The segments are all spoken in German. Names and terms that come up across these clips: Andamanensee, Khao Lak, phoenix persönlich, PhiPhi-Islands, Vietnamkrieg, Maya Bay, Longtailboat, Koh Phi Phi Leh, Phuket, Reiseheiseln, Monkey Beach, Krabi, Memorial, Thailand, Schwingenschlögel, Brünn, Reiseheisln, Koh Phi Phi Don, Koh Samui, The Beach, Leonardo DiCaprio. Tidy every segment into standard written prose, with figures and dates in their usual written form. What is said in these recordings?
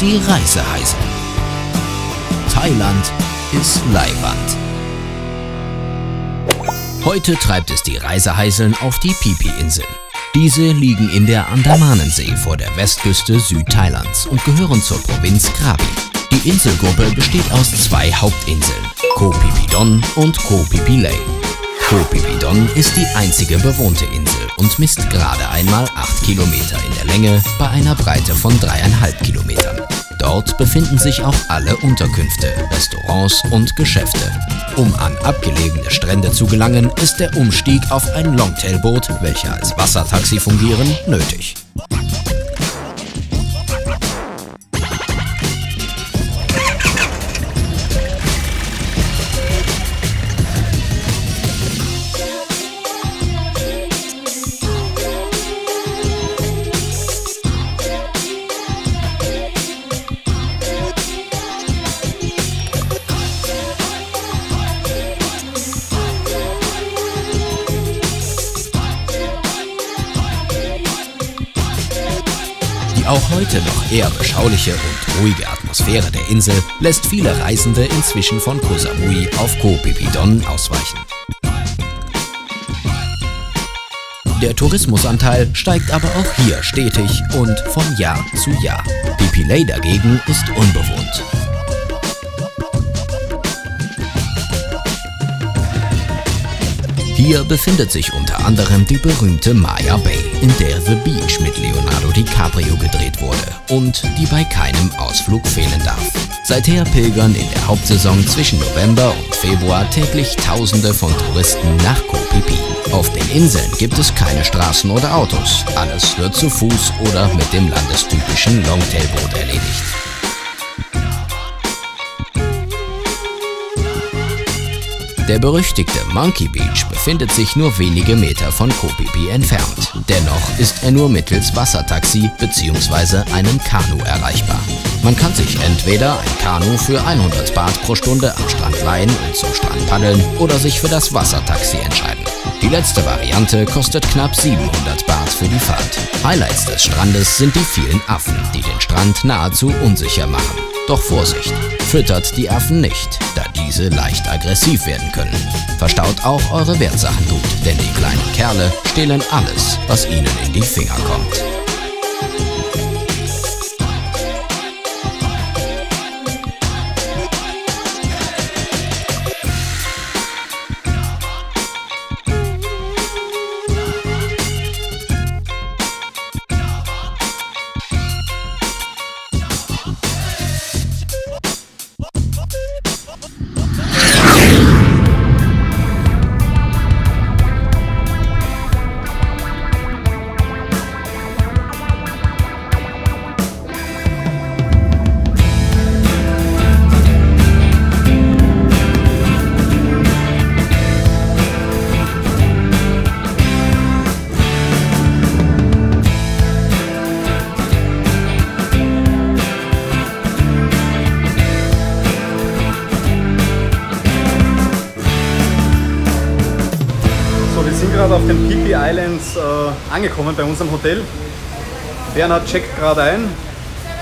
Die Reiseheiseln. Thailand ist Leihwand. Heute treibt es die Reiseheiseln auf die Phi-Phi-Inseln. Diese liegen in der Andamanensee vor der Westküste Südthailands und gehören zur Provinz Krabi. Die Inselgruppe besteht aus zwei Hauptinseln, Koh Phi Phi Don und Koh Phi Phi Leh. Koh Phi Phi Don ist die einzige bewohnte Insel und misst gerade einmal 8 Kilometer in der Länge bei einer Breite von 3,5 Kilometern. Dort befinden sich auch alle Unterkünfte, Restaurants und Geschäfte. Um an abgelegene Strände zu gelangen, ist der Umstieg auf ein Longtailboot, welche als Wassertaxi fungieren, nötig. Die auch heute noch eher beschauliche und ruhige Atmosphäre der Insel lässt viele Reisende inzwischen von Koh Samui auf Koh Phi Phi Don ausweichen. Der Tourismusanteil steigt aber auch hier stetig und von Jahr zu Jahr. Phi Phi Leh dagegen ist unbewohnt. Hier befindet sich unter anderem die berühmte Maya Bay, in der The Beach mit Leonardo DiCaprio gedreht wurde und die bei keinem Ausflug fehlen darf. Seither pilgern in der Hauptsaison zwischen November und Februar täglich Tausende von Touristen nach Koh Phi Phi. Auf den Inseln gibt es keine Straßen oder Autos. Alles wird zu Fuß oder mit dem landestypischen Longtailboot erledigt. Der berüchtigte Monkey Beach befindet sich nur wenige Meter von Koh Phi Phi entfernt. Dennoch ist er nur mittels Wassertaxi bzw. einem Kanu erreichbar. Man kann sich entweder ein Kanu für 100 Baht pro Stunde am Strand leihen und zum Strand paddeln oder sich für das Wassertaxi entscheiden. Die letzte Variante kostet knapp 700 Baht für die Fahrt. Highlights des Strandes sind die vielen Affen, die den Strand nahezu unsicher machen. Doch Vorsicht, füttert die Affen nicht, da diese leicht aggressiv werden können. Verstaut auch eure Wertsachen gut, denn die kleinen Kerle stehlen alles, was ihnen in die Finger kommt. Auf den Phi Phi Islands angekommen bei unserem Hotel. Bernhard checkt gerade ein.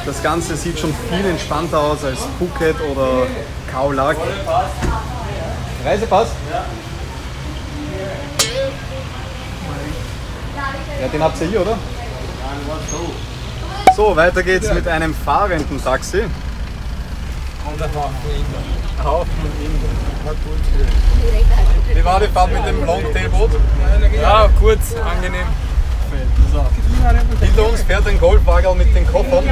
Das Ganze sieht schon viel entspannter aus als Phuket oder Khao Lak. Reisepass? Ja, den habt ihr hier, oder? So, weiter geht's mit einem fahrenden Taxi. Wie war die Fahrt mit dem Longtailboot? Ja, kurz, angenehm. Hinter uns fährt ein Golfwagen mit den Koffern.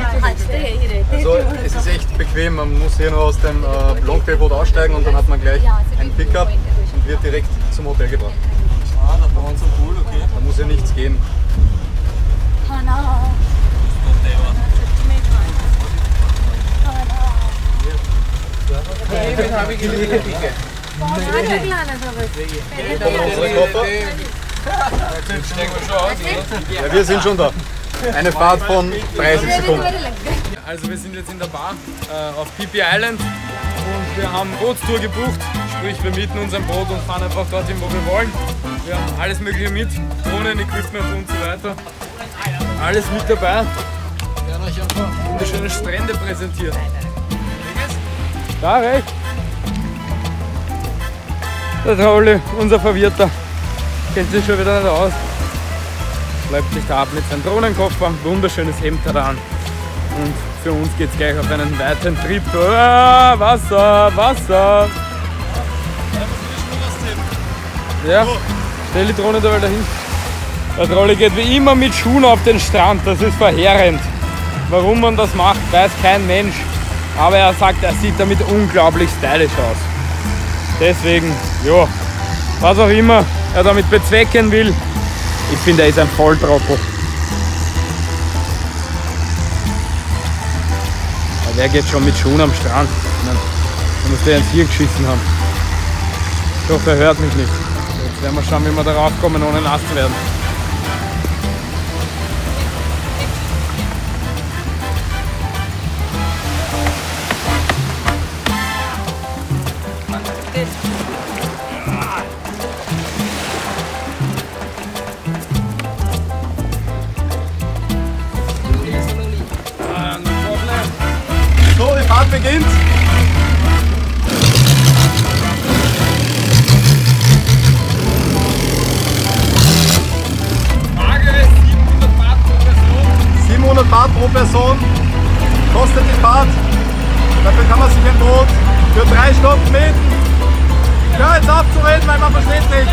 Also es ist echt bequem, man muss hier nur aus dem Longtailboot aussteigen und dann hat man gleich ein Pickup und wird direkt zum Hotel gebracht. Da muss ja nichts gehen. Ja, wir sind schon da. Eine Fahrt von 30 Sekunden. Also wir sind jetzt in der Bar auf Phi Phi Island und wir haben Bootstour gebucht, sprich wir mieten uns ein Boot und fahren einfach dorthin, wo wir wollen. Wir haben alles mögliche mit, Drohnen, Equipment und so weiter. Alles mit dabei. Wir werden euch einfach wunderschöne Strände präsentieren. Da rechts. Der Trauli, unser Verwirrter, kennt sich schon wieder nicht aus. Bleibt sich da ab mit seinem Drohnenkoffer, wunderschönes Hemd hat er an. Und für uns geht es gleich auf einen weiteren Trip. Ah, Wasser, Wasser! Ja, stell die Drohne da mal dahin. Der Trolli geht wie immer mit Schuhen auf den Strand, das ist verheerend. Warum man das macht, weiß kein Mensch. Aber er sagt, er sieht damit unglaublich stylisch aus. Deswegen, ja, was auch immer er damit bezwecken will, ich finde, er ist ein Volltrottel. Wer geht schon mit Schuhen am Strand? Man muss der ins Hirn geschissen haben. Ich hoffe, er hört mich nicht. Jetzt werden wir schauen, wie wir darauf kommen, ohne nass zu werden. Beginnt. Magere 700 Baht pro Person. 700 Baht pro Person kostet die Fahrt. Dafür kann man sich ein Boot für 3 Stunden mieten. Hör jetzt auf zu reden, weil man versteht nichts.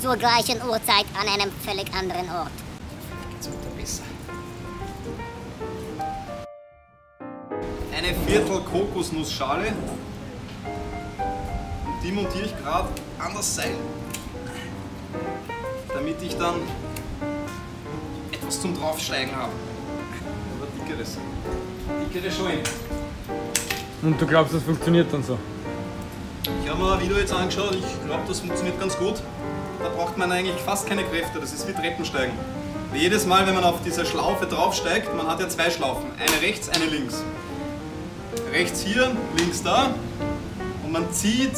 Zur gleichen Uhrzeit an einem völlig anderen Ort. Eine Viertel Kokosnussschale. Und die montiere ich gerade an das Seil, damit ich dann etwas zum Draufsteigen habe. Oder dickeres. Dickere Schuhe. Und du glaubst, das funktioniert dann so? Ich habe mir ein Video jetzt angeschaut, ich glaube, das funktioniert ganz gut. Da braucht man eigentlich fast keine Kräfte, das ist wie Treppensteigen. Weil jedes Mal, wenn man auf diese Schlaufe draufsteigt, man hat ja 2 Schlaufen, eine rechts, eine links. Rechts hier, links da. Und man zieht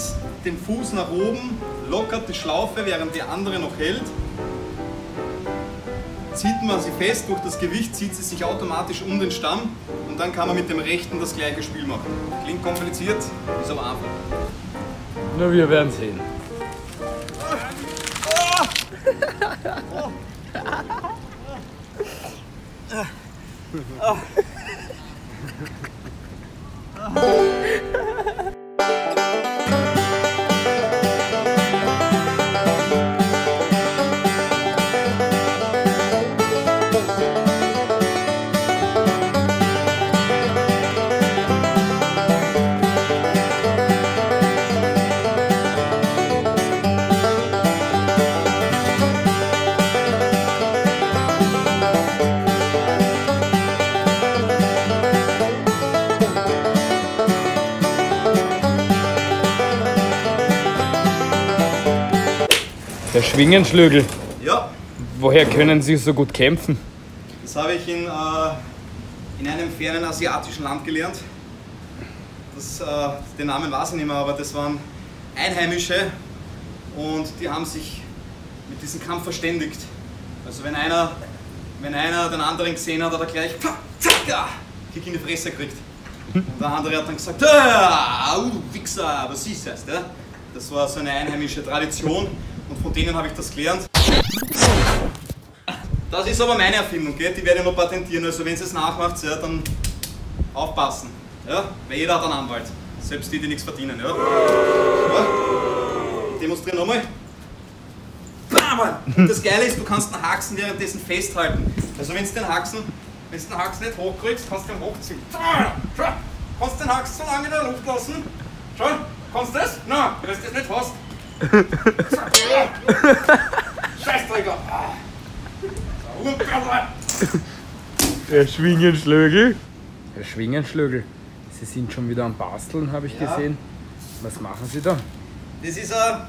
den Fuß nach oben, lockert die Schlaufe, während die andere noch hält. Zieht man sie fest, durch das Gewicht zieht sie sich automatisch um den Stamm und dann kann man mit dem rechten das gleiche Spiel machen. Klingt kompliziert, ist aber einfach. Na, wir werden sehen. Oh. Oh. Oh. Der Schwingenschlögel. Ja. Woher können Sie so gut kämpfen? Das habe ich in einem fernen asiatischen Land gelernt. Den Namen weiß ich nicht mehr, aber das waren Einheimische und die haben sich mit diesem Kampf verständigt. Also wenn einer den anderen gesehen hat, hat er gleich Kick in die Fresse gekriegt. Und der andere hat dann gesagt, au, Wichser, was ist das? Das war so eine einheimische Tradition. Und von denen habe ich das gelernt. Das ist aber meine Erfindung, gell? Die werde ich noch patentieren. Also wenn ihr es nachmacht, ja, dann aufpassen. Ja? Weil jeder hat einen Anwalt. Selbst die, die nichts verdienen. Ja? Ja? Demonstrieren nochmal. Und das Geile ist, du kannst den Haxen währenddessen festhalten. Also wenn du den Haxen nicht hochkriegst, kannst du den hochziehen. Schau, kannst du den Haxen so lange in der Luft lassen. Schau, kannst du das? Nein, wenn du das nicht hast. Scheißträger. Der Schwingenschlögel. Der Schwingenschlögel. Sie sind schon wieder am Basteln, habe ich gesehen. Was machen Sie da? Das ist ein...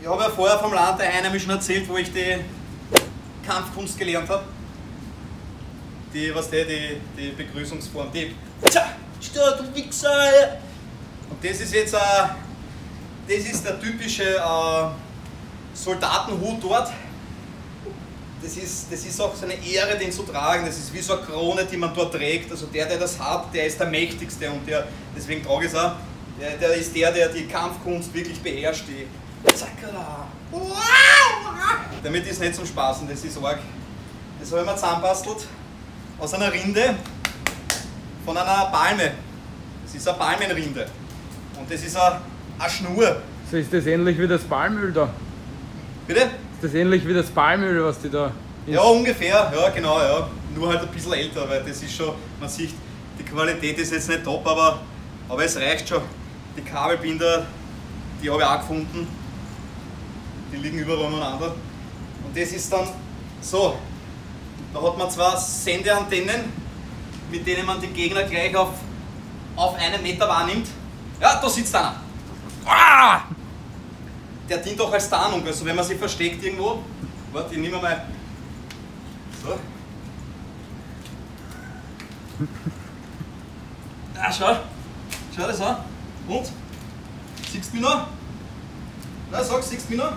Ich habe ja vorher vom Land der Einheimischen erzählt, wo ich die Kampfkunst gelernt habe. Die Begrüßungsform, die... Tja, stör du Wichser! Und das ist jetzt ein... Das ist der typische Soldatenhut dort. Das ist auch so eine Ehre, den zu tragen. Das ist wie so eine Krone, die man dort trägt. Also der das hat, der ist der Mächtigste. Und deswegen trage ich es auch. Der ist der die Kampfkunst wirklich beherrscht. Zackala! Damit ist nicht zum Spaßen, das ist arg. Das habe ich mir zusammenbastelt aus einer Rinde von einer Palme. Das ist eine Palmenrinde. Und das ist eine Schnur. So ist das ähnlich wie das Palmöl da? Bitte? Ist das ähnlich wie das Palmöl, was die da... Ja, ungefähr, ja genau, ja. Nur halt ein bisschen älter, weil das ist schon, man sieht, die Qualität ist jetzt nicht top, aber es reicht schon. Die Kabelbinder, die habe ich auch gefunden. Die liegen überall umeinander. Und das ist dann so. Da hat man zwar Sendeantennen, mit denen man den Gegner gleich auf 1 Meter wahrnimmt. Ja, da sitzt einer. Ah! Der dient auch als Tarnung. Also wenn man sich versteckt irgendwo. Warte, ich nehme mal. So. Ah, schau. Schau das an. Und? Siehst du mich noch? Nein, sag, siehst du mich noch?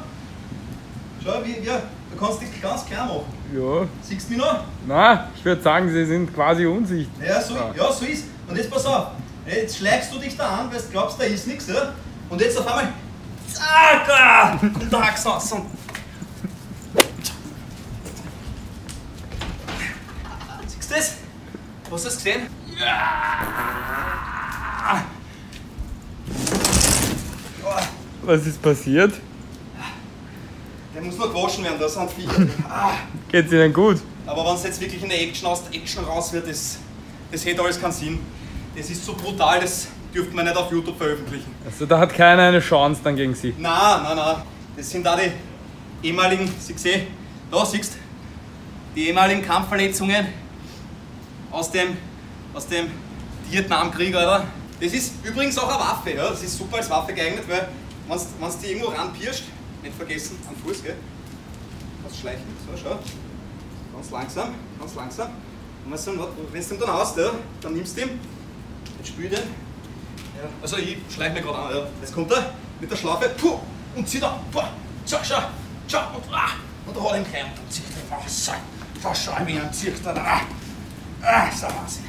Schau, da kannst du dich ganz klein machen. Ja. Siehst du mich noch? Nein, ich würde sagen, sie sind quasi unsichtbar. Ja, so ist. Und jetzt pass auf. Jetzt schleichst du dich da an, weil du glaubst, da ist nichts. Ja? Und jetzt auf einmal... Zack! Und da hackst du raus. Siehst du das? Hast du das gesehen? Ja! Was ist passiert? Der muss noch gewaschen werden, das sind Viecher. Geht's Ihnen gut? Aber wenn es jetzt wirklich in der Action aus der Action raus wird, das hätte alles keinen Sinn. Das ist so brutal, das dürfte man nicht auf YouTube veröffentlichen. Also da hat keiner eine Chance dann gegen Sie? Nein. Das sind da die ehemaligen, die ehemaligen Kampfverletzungen aus dem Vietnamkrieg, oder? Das ist übrigens auch eine Waffe, ja? Das ist super als Waffe geeignet, weil wenn du die irgendwo ranpirscht, nicht vergessen, am Fuß, gell? Kannst schleichen, so, schau. Ganz langsam. Und wenn du ihn dann hast, ja, dann nimmst du ihn, jetzt spül den. Ja. Also ich schleiche mir gerade an, ja. Jetzt kommt er mit der Schlaufe, puh, und zieht er, puh, schau, und da hat er ihn klein, und dann zieht er, schau mich an, zieht er, so Wahnsinn.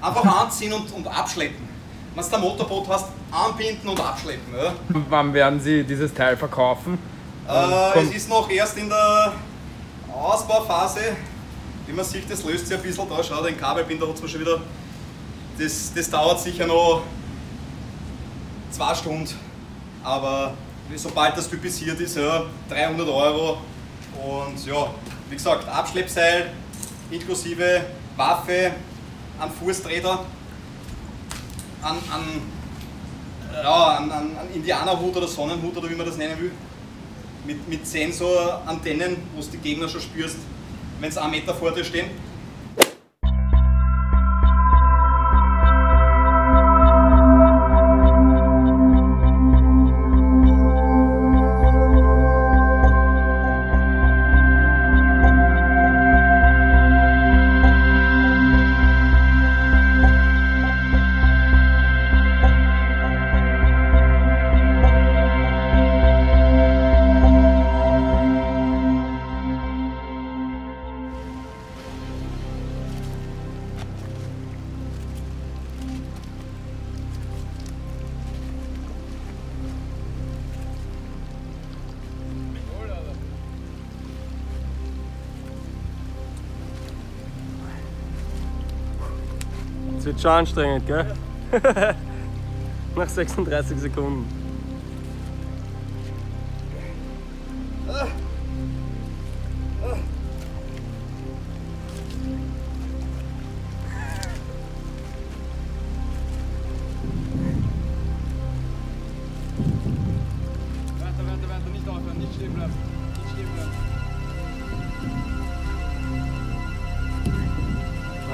Einfach anziehen und abschleppen. Wenn du ein Motorboot hast, anbinden und abschleppen. Ja. Wann werden Sie dieses Teil verkaufen? Es ist noch erst in der Ausbauphase. Wie man sieht, das löst sich ein bisschen. Da, schau, den Kabelbinder hat es mir schon wieder. Das dauert sicher noch 2 Stunden. Aber sobald das typisiert ist, ja, 300 €. Und ja, wie gesagt, Abschleppseil inklusive Waffe am Fußträder. An Indianerhut oder Sonnenhut oder wie man das nennen will. Mit Sensorantennen, wo du die Gegner schon spürst, wenn sie 1 Meter vor dir stehen. Wird schon anstrengend, gell? Ja. Nach 36 Sekunden.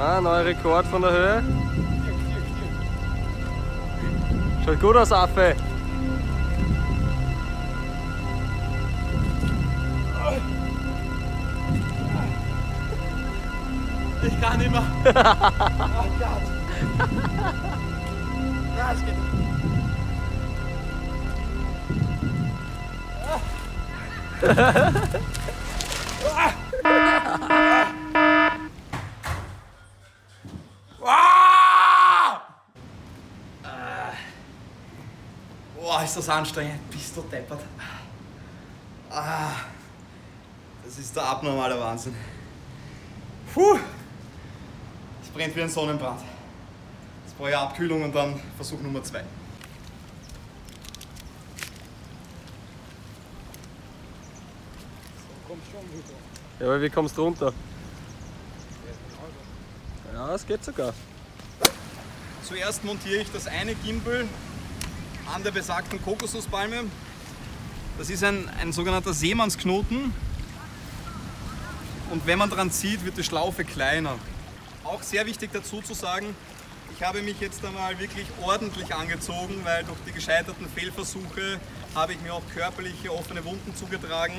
Ah, neuer Rekord von der Höhe. Schaut gut aus, Affe. Ich kann nicht mehr. Oh Gott. Ja, es geht nicht. Ist das anstrengend? Bist du deppert? Ah, das ist der abnormale Wahnsinn. Puh, es brennt wie ein Sonnenbrand. Jetzt brauche ich Abkühlung und dann Versuch Nummer 2. Ja, aber wie kommst du runter? Ja, es geht sogar. Zuerst montiere ich das eine Gimbal an der besagten Kokosnusspalme. Das ist ein sogenannter Seemannsknoten. Und wenn man dran zieht, wird die Schlaufe kleiner. Auch sehr wichtig dazu zu sagen, ich habe mich jetzt einmal wirklich ordentlich angezogen, weil durch die gescheiterten Fehlversuche habe ich mir auch körperliche offene Wunden zugetragen.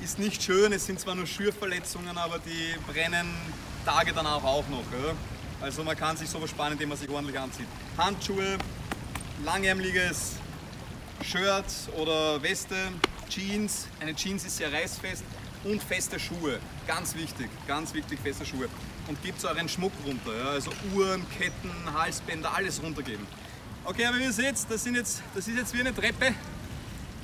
Ist nicht schön, es sind zwar nur Schürfverletzungen, aber die brennen Tage danach auch noch. Oder? Also man kann sich sowas sparen, indem man sich ordentlich anzieht. Handschuhe, langärmliches Shirt oder Weste, Jeans. Eine Jeans ist sehr reißfest und feste Schuhe. Ganz wichtig, feste Schuhe. Und gebt so euren Schmuck runter, ja? Also Uhren, Ketten, Halsbänder, alles runtergeben. Okay, aber wie ihr seht, das ist jetzt wie eine Treppe,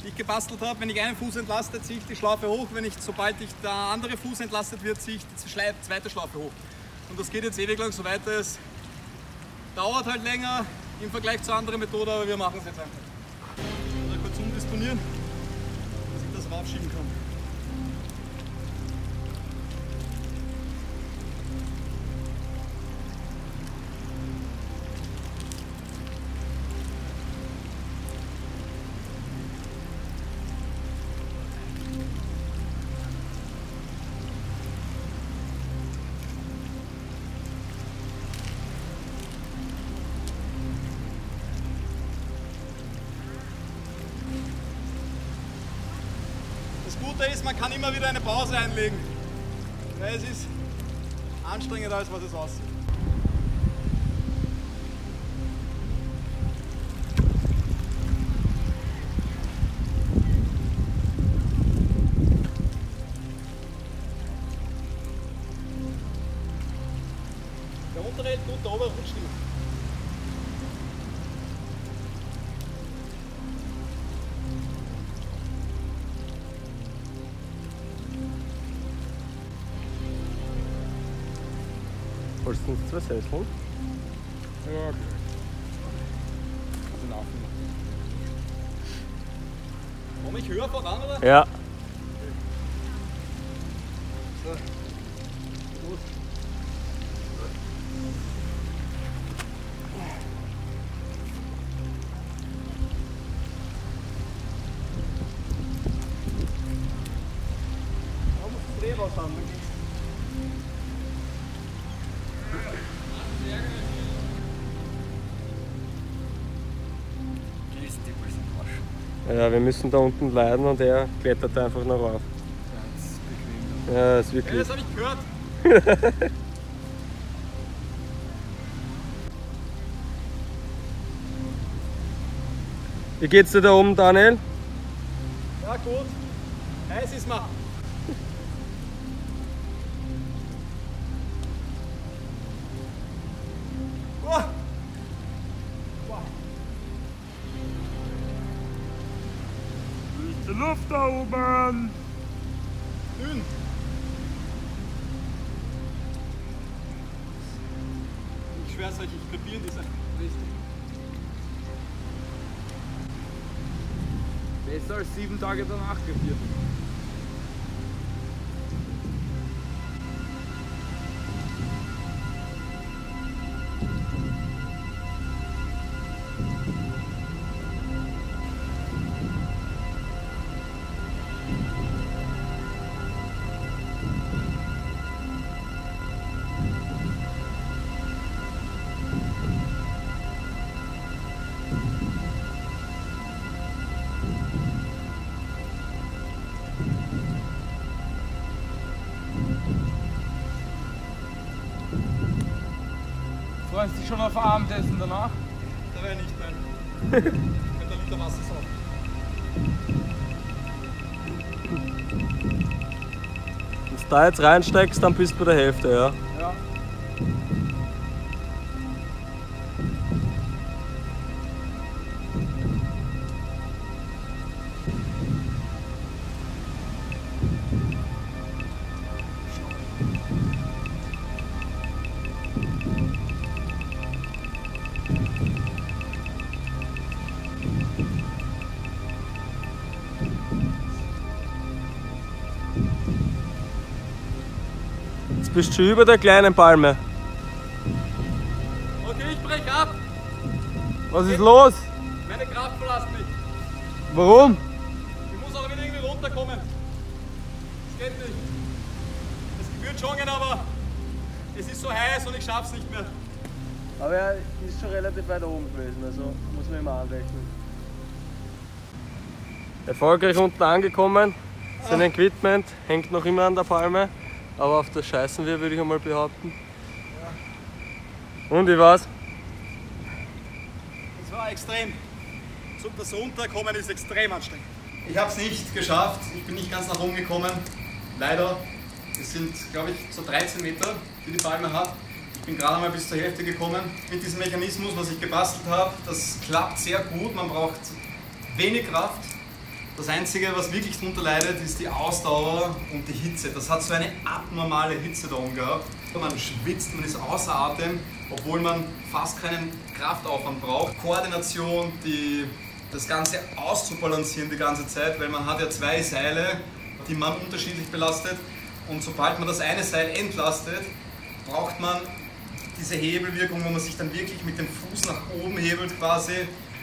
die ich gebastelt habe. Wenn ich einen Fuß entlaste, ziehe ich die Schlaufe hoch. Sobald ich der andere Fuß entlastet wird, ziehe ich die zweite Schlaufe hoch. Und das geht jetzt ewig lang, soweit es dauert halt länger. Im Vergleich zur anderen Methode, aber wir machen es jetzt einfach. Mal kurz umdisponieren, dass ich das raufschieben kann. Das Gute ist, man kann immer wieder eine Pause einlegen. Ja, es ist anstrengender, als was es aussieht. Der untere hält gut, der obere rutscht nicht. Wolltest du nicht Reiseheisln? Ja, okay. Also komm ich höher voran, oder? Ja. Okay. So. Los. Da musst du drehen was haben. Ja, wir müssen da unten leiden und er klettert einfach noch rauf. Ja, das ist bequem. Ja, das habe ich gehört. Wie geht's dir da oben, Daniel? Ja, gut. Heiß ist mal. Luft da oben! Dünn! Ich beschwert euch, ich krepiere das richtig. Besser als 7 Tage danach krepiert. Freust dich schon auf Abendessen danach? Da wäre nicht mehr. Mit der Liter Wasser saufen. Wenn du da jetzt reinsteckst, dann bist du bei der Hälfte, ja? Ja. Du bist schon über der kleinen Palme. Okay, ich brech ab. Was ist los? Meine Kraft verlässt mich. Warum? Ich muss auch wieder irgendwie runterkommen. Es geht nicht. Es gebührt schon, aber es ist so heiß und ich schaff's nicht mehr. Aber er ist schon relativ weit oben gewesen, also muss man immer anrechnen. Erfolgreich unten angekommen. Sein Equipment hängt noch immer an der Palme. Aber auf das scheißen wir, würde ich einmal behaupten. Ja. Und wie war's? Es war extrem. Das Runterkommen ist extrem anstrengend. Ich habe es nicht geschafft. Ich bin nicht ganz nach oben gekommen. Leider. Es sind, glaube ich, so 13 Meter, die Palme hat. Ich bin gerade einmal bis zur Hälfte gekommen. Mit diesem Mechanismus, was ich gebastelt habe, das klappt sehr gut. Man braucht wenig Kraft. Das Einzige, was wirklich darunter leidet, ist die Ausdauer und die Hitze. Das hat so eine abnormale Hitze da oben gehabt. Man schwitzt, man ist außer Atem, obwohl man fast keinen Kraftaufwand braucht. Koordination, das Ganze auszubalancieren die ganze Zeit, weil man hat ja 2 Seile, die man unterschiedlich belastet. Und sobald man das eine Seil entlastet, braucht man diese Hebelwirkung, wo man sich dann wirklich mit dem Fuß nach oben hebelt quasi,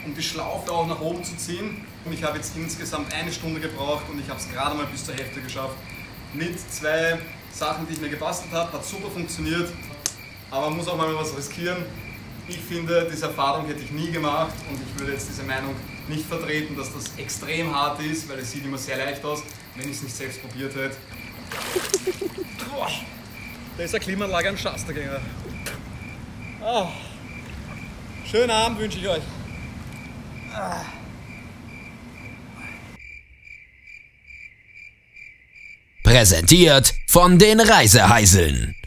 um die Schlaufe auch nach oben zu ziehen. Und ich habe jetzt insgesamt 1 Stunde gebraucht und ich habe es gerade mal bis zur Hälfte geschafft. Mit 2 Sachen, die ich mir gebastelt habe, hat super funktioniert. Aber man muss auch mal was riskieren. Ich finde, diese Erfahrung hätte ich nie gemacht und ich würde jetzt diese Meinung nicht vertreten, dass das extrem hart ist, weil es sieht immer sehr leicht aus, wenn ich es nicht selbst probiert hätte. Da ist eine Klimaanlage am Schaster gegangen. Oh. Schönen Abend wünsche ich euch. Präsentiert von den Reiseheiseln.